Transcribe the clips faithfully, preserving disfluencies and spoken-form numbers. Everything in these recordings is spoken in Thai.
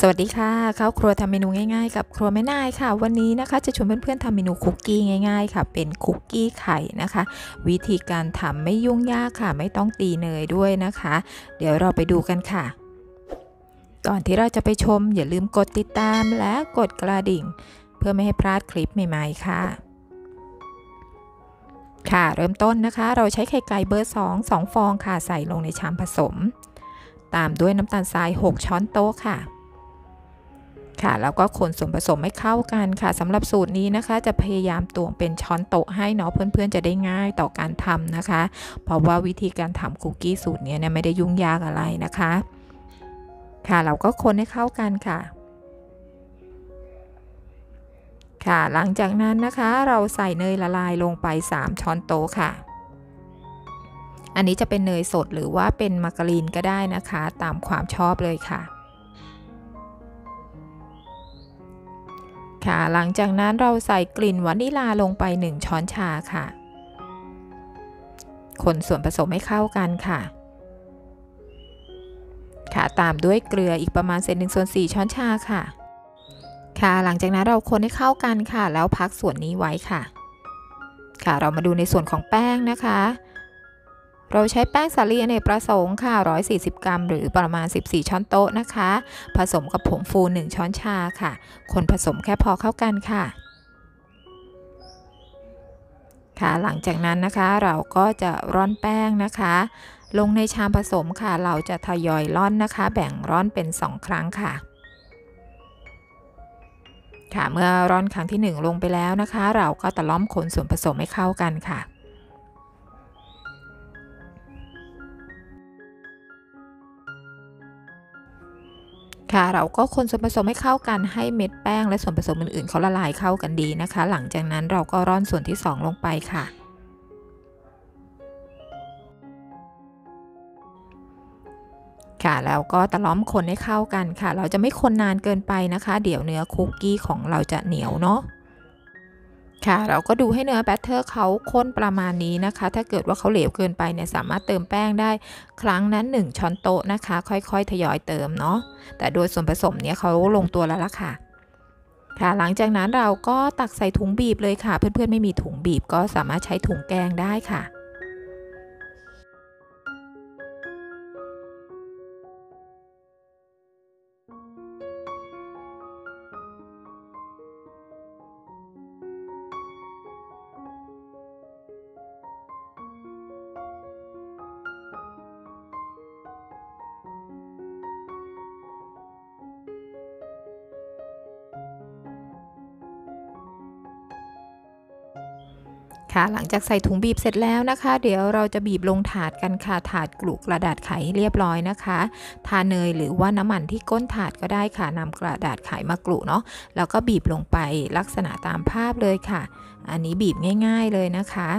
สวัสดีค่ะข้าวครัวทำเมนูง่ายๆกับครัวแม่นายค่ะวันนี้นะคะจะชวนเพื่อนๆทำเมนูคุกกี้ง่ายๆค่ะเป็นคุกกี้ไข่นะคะวิธีการทำไม่ยุ่งยากค่ะไม่ต้องตีเนยด้วยนะคะเดี๋ยวเราไปดูกันค่ะก่อนที่เราจะไปชมอย่าลืมกดติดตามและกดกระดิ่งเพื่อไม่ให้พลาดคลิปใหม่ๆค่ะค่ะเริ่มต้นนะคะเราใช้ไข่ไก่เบอร์สองสองฟองค่ะใส่ลงในชามผสมตามด้วยน้ำตาลทรายหกช้อนโต๊ะค่ะค่ะแล้วก็คนส่วนผสมให้เข้ากันค่ะสำหรับสูตรนี้นะคะจะพยายามตวงเป็นช้อนโต๊ะให้เนาะเพื่อนๆจะได้ง่ายต่อการทำนะคะเพราะว่าวิธีการทำคุกกี้สูตรนี้เนี่ยไม่ได้ยุ่งยากอะไรนะคะค่ะเราก็คนให้เข้ากันค่ะค่ะหลังจากนั้นนะคะเราใส่เนยละลายลงไปสามช้อนโต๊ะค่ะอันนี้จะเป็นเนยสดหรือว่าเป็นมาการีนก็ได้นะคะตามความชอบเลยค่ะค่ะหลังจากนั้นเราใส่กลิ่นวานิลาลงไปหนึ่งช้อนชาค่ะคนส่วนผสมให้เข้ากันค่ะค่ะตามด้วยเกลืออีกประมาณเศษหนึ่งส่วนสี่ช้อนชาค่ะค่ะหลังจากนั้นเราคนให้เข้ากันค่ะแล้วพักส่วนนี้ไว้ค่ะค่ะเรามาดูในส่วนของแป้งนะคะเราใช้แป้งสาลีอเนกประสงค์ค่ะหนึ่งร้อยสี่สิบกรัมหรือประมาณสิบสี่ช้อนโต๊ะนะคะผสมกับผงฟูหนึ่งช้อนชาค่ะคนผสมแค่พอเข้ากันค่ะค่ะหลังจากนั้นนะคะเราก็จะร่อนแป้งนะคะลงในชามผสมค่ะเราจะทยอยร่อนนะคะแบ่งร่อนเป็นสองครั้งค่ะค่ะเมื่อร่อนครั้งที่หนึ่งลงไปแล้วนะคะเราก็ตะล่อมคนส่วนผสมให้เข้ากันค่ะค่ะเราก็คนส่วนผสมให้เข้ากันให้เม็ดแป้งและส่วนผสมอื่นๆเขาละลายเข้ากันดีนะคะหลังจากนั้นเราก็ร่อนส่วนที่สองลงไปค่ะค่ะแล้วก็ตะล้อมคนให้เข้ากันค่ะเราจะไม่คนนานเกินไปนะคะเดี๋ยวเนื้อคุกกี้ของเราจะเหนียวเนาะค่ะเราก็ดูให้เนื้อแบตเตอร์เขาข้นประมาณนี้นะคะถ้าเกิดว่าเขาเหลวเกินไปเนี่ยสามารถเติมแป้งได้ครั้งนั้นหนึ่งช้อนโต๊ะนะคะค่อยๆทยอยเติมเนาะแต่โดยส่วนผสมเนี่ยเขาลงตัวแล้วล่ะค่ะค่ะหลังจากนั้นเราก็ตักใส่ถุงบีบเลยค่ะเพื่อนๆไม่มีถุงบีบก็สามารถใช้ถุงแกงได้ค่ะหลังจากใส่ถุงบีบเสร็จแล้วนะคะเดี๋ยวเราจะบีบลงถาดกันค่ะถาดกลุกระดาษไขให้เรียบร้อยนะคะทาเนยหรือว่าน้ำมันที่ก้นถาดก็ได้ค่ะนำกระดาษไขมากลุเนาะแล้วก็บีบลงไปลักษณะตามภาพเลยค่ะอันนี้บีบง่ายๆเลยนะคะ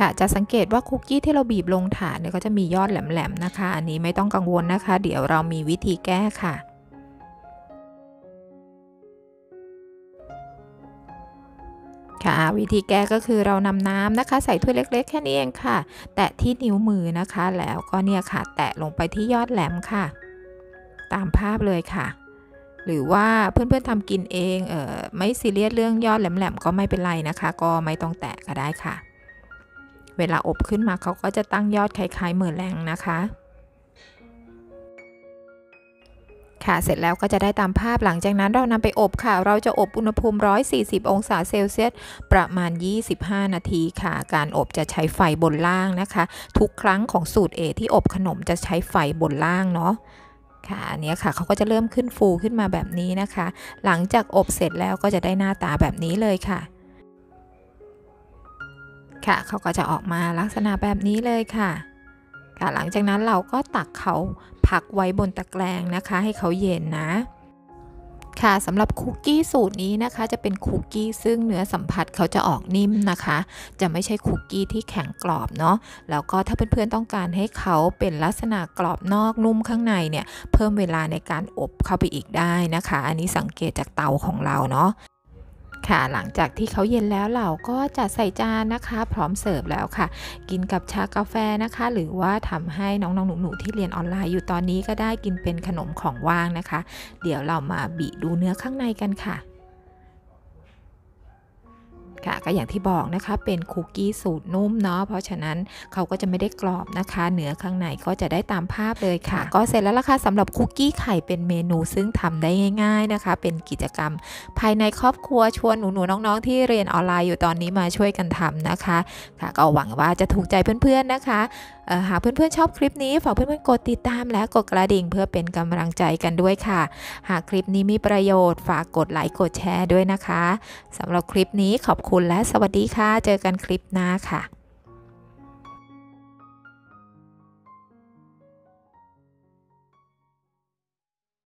ค่ะจะสังเกตว่าคุกกี้ที่เราบีบลงถาดเนี่ยก็จะมียอดแหลมๆนะคะอันนี้ไม่ต้องกังวลนะคะเดี๋ยวเรามีวิธีแก้ค่ะค่ะวิธีแก้ก็คือเรานำน้ำนะคะใส่ถ้วยเล็กๆแค่นี้เองค่ะแตะที่นิ้วมือนะคะแล้วก็เนี่ยค่ะแตะลงไปที่ยอดแหลมค่ะตามภาพเลยค่ะหรือว่าเพื่อนๆทำกินเองเออไม่ซีเรียสเรื่องยอดแหลมๆก็ไม่เป็นไรนะคะก็ไม่ต้องแตะก็ได้ค่ะเวลาอบขึ้นมาเขาก็จะตั้งยอดคล้ายๆเมอร์แลงนะคะค่ะเสร็จแล้วก็จะได้ตามภาพหลังจากนั้นเรานำไปอบค่ะเราจะอบอุณหภูมิหนึ่งร้อยสี่สิบองศาเซลเซียสประมาณยี่สิบห้านาทีค่ะการอบจะใช้ไฟบนล่างนะคะทุกครั้งของสูตรเอที่อบขนมจะใช้ไฟบนล่างเนาะค่ะอันนี้ค่ะเขาก็จะเริ่มขึ้นฟูขึ้นมาแบบนี้นะคะหลังจากอบเสร็จแล้วก็จะได้หน้าตาแบบนี้เลยค่ะค่ะเขาก็จะออกมาลักษณะแบบนี้เลยค่ะค่ะหลังจากนั้นเราก็ตักเขาพักไว้บนตะแกรงนะคะให้เขาเย็นนะค่ะสำหรับคุกกี้สูตรนี้นะคะจะเป็นคุกกี้ซึ่งเนื้อสัมผัสเขาจะออกนิ่มนะคะจะไม่ใช่คุกกี้ที่แข็งกรอบเนาะแล้วก็ถ้าเพื่อนๆต้องการให้เขาเป็นลักษณะกรอบนอกนุ่มข้างในเนี่ยเพิ่มเวลาในการอบเข้าไปอีกได้นะคะอันนี้สังเกตจากเตาของเราเนาะ ค่ะหลังจากที่เขาเย็นแล้วเราก็จะใส่จานนะคะพร้อมเสิร์ฟแล้วค่ะกินกับชากาแฟนะคะหรือว่าทำให้น้องๆหนูๆที่เรียนออนไลน์อยู่ตอนนี้ก็ได้กินเป็นขนมของว่างนะคะเดี๋ยวเรามาบิดูเนื้อข้างในกันค่ะค่ะก็อย่างที่บอกนะคะเป็นคุกกี้สูตรนุ่มเนาะเพราะฉะนั้นเขาก็จะไม่ได้กรอบนะคะเนื้อข้างในก็จะได้ตามภาพเลยค่ะก็เสร็จแล้วล่ะค่ะสำหรับคุกกี้ไข่เป็นเมนูซึ่งทำได้ง่ายๆนะคะเป็นกิจกรรมภายในครอบครัวชวนหนูๆน้องๆที่เรียนออนไลน์อยู่ตอนนี้มาช่วยกันทำนะคะค่ะก็หวังว่าจะถูกใจเพื่อนๆนะคะหากเพื่อนๆชอบคลิปนี้ฝากเพื่อนๆกดติดตามและกดกระดิ่งเพื่อเป็นกำลังใจกันด้วยค่ะหากคลิปนี้มีประโยชน์ฝากกดไลค์กดแชร์ด้วยนะคะสำหรับคลิปนี้ขอบคุณและสวัสดีค่ะเจอกันคลิปหน้าค่ะ